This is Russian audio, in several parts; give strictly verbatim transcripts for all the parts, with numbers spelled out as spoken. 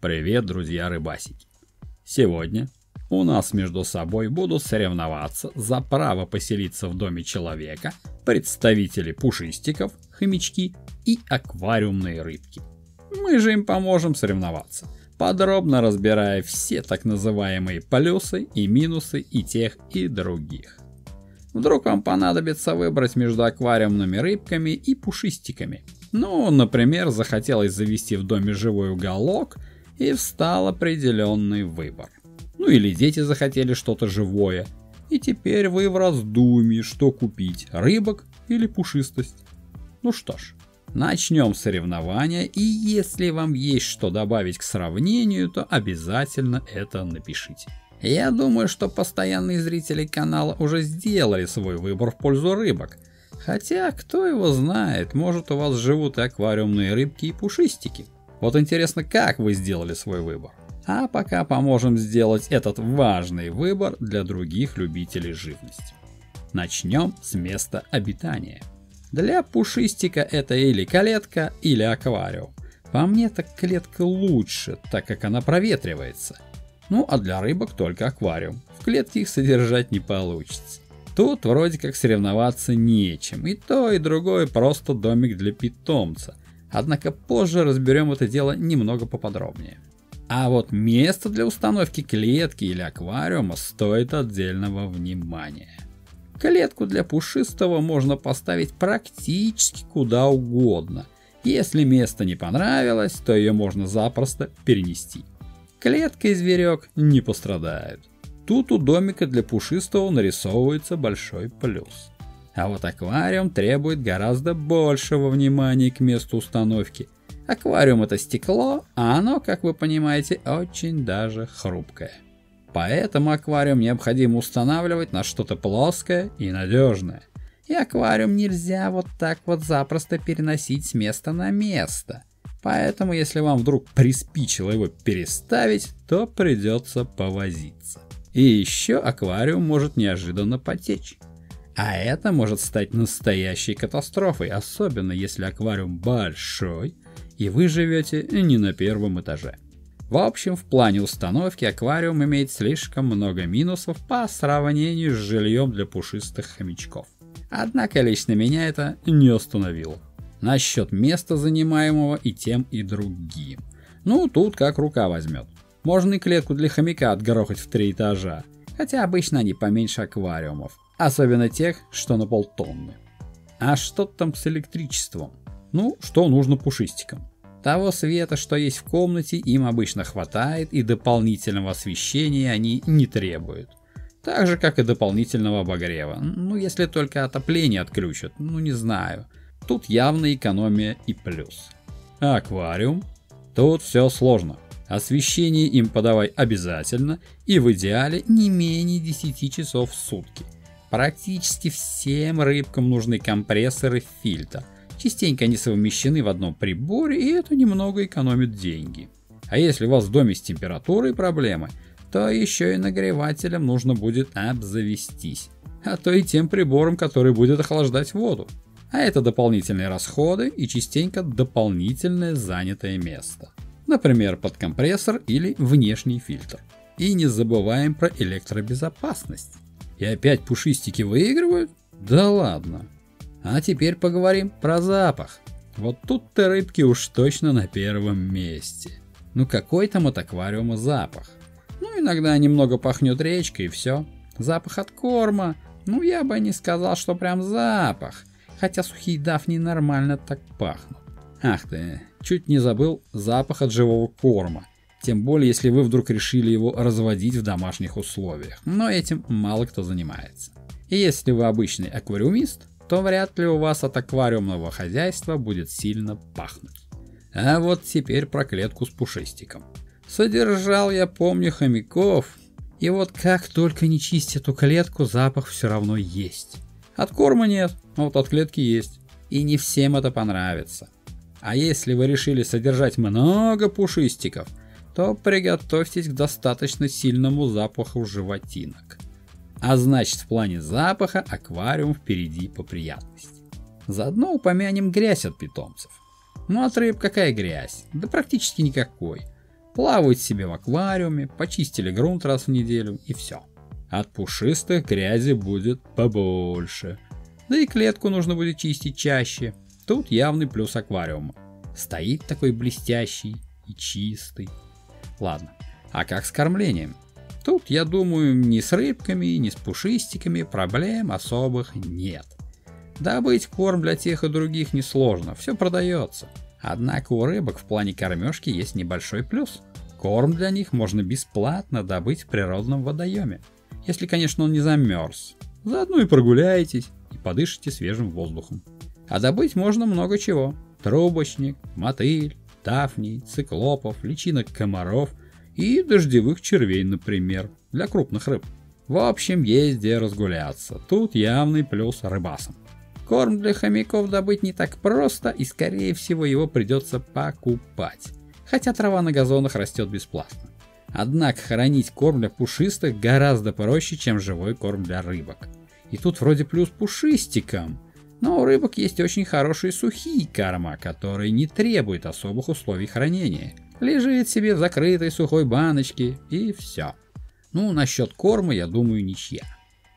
Привет, друзья рыбасики! Сегодня у нас между собой будут соревноваться за право поселиться в доме человека представители пушистиков, хомячки и аквариумные рыбки. Мы же им поможем соревноваться, подробно разбирая все так называемые плюсы и минусы и тех и других. Вдруг вам понадобится выбрать между аквариумными рыбками и пушистиками. Ну, например, захотелось завести в доме живой уголок, и встал определенный выбор. Ну или дети захотели что-то живое, и теперь вы в раздумье, что купить, рыбок или пушистость. Ну что ж, начнем соревнования, и если вам есть что добавить к сравнению, то обязательно это напишите. Я думаю, что постоянные зрители канала уже сделали свой выбор в пользу рыбок. Хотя, кто его знает, может, у вас живут и аквариумные рыбки, и пушистики. Вот интересно, как вы сделали свой выбор. А пока поможем сделать этот важный выбор для других любителей живности. Начнем с места обитания. Для пушистика это или клетка, или аквариум. По мне, так клетка лучше, так как она проветривается. Ну а для рыбок только аквариум. В клетке их содержать не получится. Тут вроде как соревноваться нечем. И то, и другое просто домик для питомца. Однако позже разберем это дело немного поподробнее. А вот место для установки клетки или аквариума стоит отдельного внимания. Клетку для пушистого можно поставить практически куда угодно. Если место не понравилось, то ее можно запросто перенести. Клетка и зверек не пострадают. Тут у домика для пушистого нарисовывается большой плюс. А вот аквариум требует гораздо большего внимания к месту установки. Аквариум это стекло, а оно, как вы понимаете, очень даже хрупкое. Поэтому аквариум необходимо устанавливать на что-то плоское и надежное. И аквариум нельзя вот так вот запросто переносить с места на место. Поэтому если вам вдруг приспичило его переставить, то придется повозиться. И еще аквариум может неожиданно потечь. А это может стать настоящей катастрофой, особенно если аквариум большой и вы живете не на первом этаже. В общем, в плане установки аквариум имеет слишком много минусов по сравнению с жильем для пушистых хомячков. Однако лично меня это не остановило. Насчет места занимаемого и тем и другим. Ну тут как рука возьмет. Можно и клетку для хомяка отгорохать в три этажа, хотя обычно они поменьше аквариумов. Особенно тех, что на полтонны. А что там с электричеством? Ну, что нужно пушистикам? Того света, что есть в комнате, им обычно хватает, и дополнительного освещения они не требуют. Так же, как и дополнительного обогрева. Ну, если только отопление отключат, ну не знаю. Тут явная экономия и плюс. А аквариум? Тут все сложно. Освещение им подавай обязательно, и в идеале не менее десяти часов в сутки. Практически всем рыбкам нужны компрессор и фильтр. Частенько они совмещены в одном приборе, и это немного экономит деньги. А если у вас в доме с температурой проблемы, то еще и нагревателем нужно будет обзавестись. А то и тем прибором, который будет охлаждать воду. А это дополнительные расходы и частенько дополнительное занятое место. Например, под компрессор или внешний фильтр. И не забываем про электробезопасность. И опять пушистики выигрывают? Да ладно. А теперь поговорим про запах. Вот тут-то рыбки уж точно на первом месте. Ну какой там от аквариума запах? Ну иногда немного пахнет речкой и все. Запах от корма. Ну я бы не сказал, что прям запах. Хотя сухие дафни нормально так пахнут. Ах ты, чуть не забыл запах от живого корма. Тем более, если вы вдруг решили его разводить в домашних условиях. Но этим мало кто занимается. И если вы обычный аквариумист, то вряд ли у вас от аквариумного хозяйства будет сильно пахнуть. А вот теперь про клетку с пушистиком. Содержал я, помню, хомяков. И вот как только не чистить эту клетку, запах все равно есть. От корма нет, а вот от клетки есть. И не всем это понравится. А если вы решили содержать много пушистиков, то приготовьтесь к достаточно сильному запаху животинок. А значит, в плане запаха аквариум впереди по приятности. Заодно упомянем грязь от питомцев. Ну а от рыб какая грязь? Да практически никакой. Плавают себе в аквариуме, почистили грунт раз в неделю и все. От пушистых грязи будет побольше. Да и клетку нужно будет чистить чаще. Тут явный плюс аквариума. Стоит такой блестящий и чистый. Ладно, а как с кормлением? Тут, я думаю, ни с рыбками, ни с пушистиками проблем особых нет. Добыть корм для тех и других несложно, все продается. Однако у рыбок в плане кормежки есть небольшой плюс. Корм для них можно бесплатно добыть в природном водоеме. Если, конечно, он не замерз. Заодно и прогуляетесь, и подышите свежим воздухом. А добыть можно много чего. Трубочник, мотыль, дафний, циклопов, личинок комаров и дождевых червей, например, для крупных рыб. В общем, есть где разгуляться. Тут явный плюс рыбасам. Корм для хомяков добыть не так просто, и скорее всего его придется покупать. Хотя трава на газонах растет бесплатно. Однако хранить корм для пушистых гораздо проще, чем живой корм для рыбок. И тут вроде плюс пушистикам. Но у рыбок есть очень хорошие сухие корма, которые не требуют особых условий хранения. Лежит себе в закрытой сухой баночке и все. Ну, насчет корма, я думаю, ничья.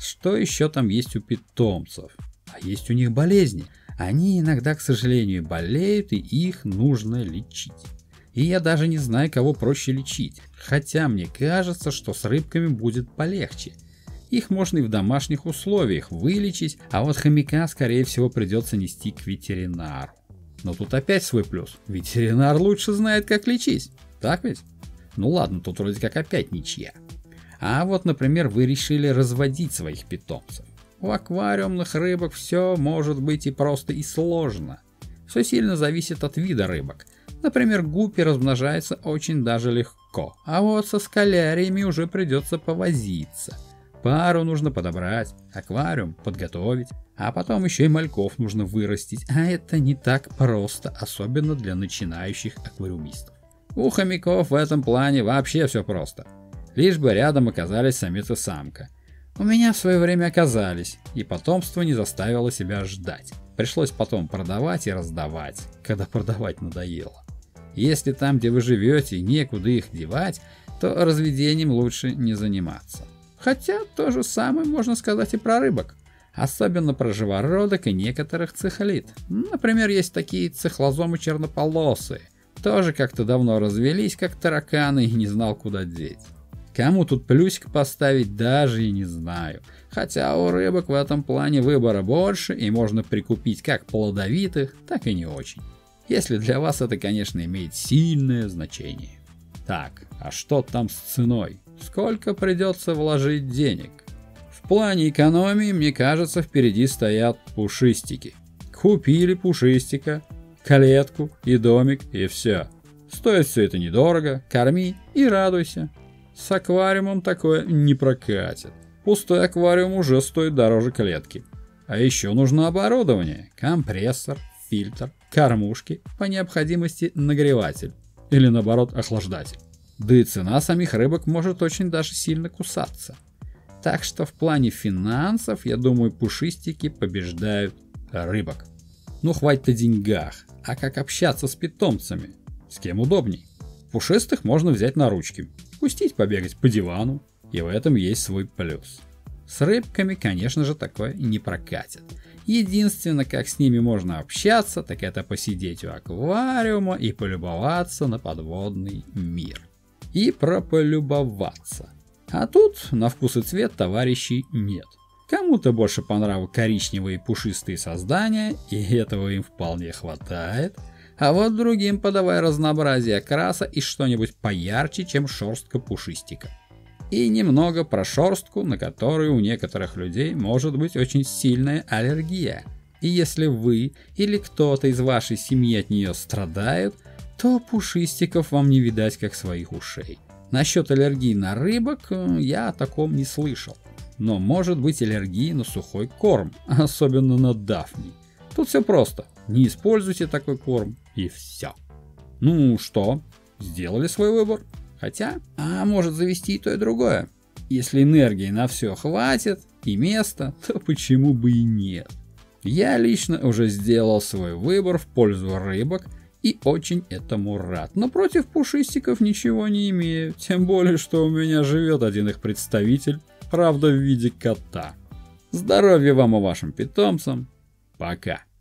Что еще там есть у питомцев? А есть у них болезни. Они иногда, к сожалению, болеют, и их нужно лечить. И я даже не знаю, кого проще лечить. Хотя мне кажется, что с рыбками будет полегче. Их можно и в домашних условиях вылечить, а вот хомяка, скорее всего, придется нести к ветеринару. Но тут опять свой плюс. Ветеринар лучше знает, как лечить. Так ведь? Ну ладно, тут вроде как опять ничья. А вот, например, вы решили разводить своих питомцев. У аквариумных рыбок все может быть и просто, и сложно. Все сильно зависит от вида рыбок. Например, гуппи размножаются очень даже легко, а вот со скаляриями уже придется повозиться. Пару нужно подобрать, аквариум подготовить, а потом еще и мальков нужно вырастить, а это не так просто, особенно для начинающих аквариумистов. У хомяков в этом плане вообще все просто, лишь бы рядом оказались самец и самка. У меня в свое время оказались, и потомство не заставило себя ждать. Пришлось потом продавать и раздавать, когда продавать надоело. Если там, где вы живете, некуда их девать, то разведением лучше не заниматься. Хотя то же самое можно сказать и про рыбок. Особенно про живородок и некоторых цихлид. Например, есть такие цихлозомы чернополосые. Тоже как-то давно развелись, как тараканы, и не знал, куда деть. Кому тут плюсик поставить, даже и не знаю. Хотя у рыбок в этом плане выбора больше, и можно прикупить как плодовитых, так и не очень. Если для вас это, конечно, имеет сильное значение. Так, а что там с ценой? Сколько придется вложить денег? В плане экономии, мне кажется, впереди стоят пушистики. Купили пушистика, клетку и домик, и все. Стоит все это недорого, корми и радуйся. С аквариумом такое не прокатит. Пустой аквариум уже стоит дороже клетки. А еще нужно оборудование, компрессор, фильтр, кормушки, по необходимости нагреватель или наоборот охлаждатель. Да и цена самих рыбок может очень даже сильно кусаться. Так что в плане финансов, я думаю, пушистики побеждают рыбок. Ну хватит о деньгах, а как общаться с питомцами? С кем удобней? Пушистых можно взять на ручки. Пустить побегать по дивану, и в этом есть свой плюс. С рыбками, конечно же, такое не прокатит. Единственное, как с ними можно общаться, так это посидеть у аквариума и полюбоваться на подводный мир. И прополюбоваться. А тут на вкус и цвет товарищей нет. Кому-то больше по нраву коричневые пушистые создания, и этого им вполне хватает. А вот другим подавай разнообразие окраса и что-нибудь поярче, чем шерстка пушистика. И немного про шерстку, на которую у некоторых людей может быть очень сильная аллергия. И если вы или кто-то из вашей семьи от нее страдает, то пушистиков вам не видать как своих ушей. Насчет аллергии на рыбок я о таком не слышал. Но может быть аллергия на сухой корм, особенно на дафний. Тут все просто. Не используйте такой корм, и все. Ну что, сделали свой выбор? Хотя, а может завести и то, и другое. Если энергии на все хватит и места, то почему бы и нет? Я лично уже сделал свой выбор в пользу рыбок и очень этому рад. Но против пушистиков ничего не имею, тем более, что у меня живет один их представитель, правда в виде кота. Здоровья вам и вашим питомцам. Пока.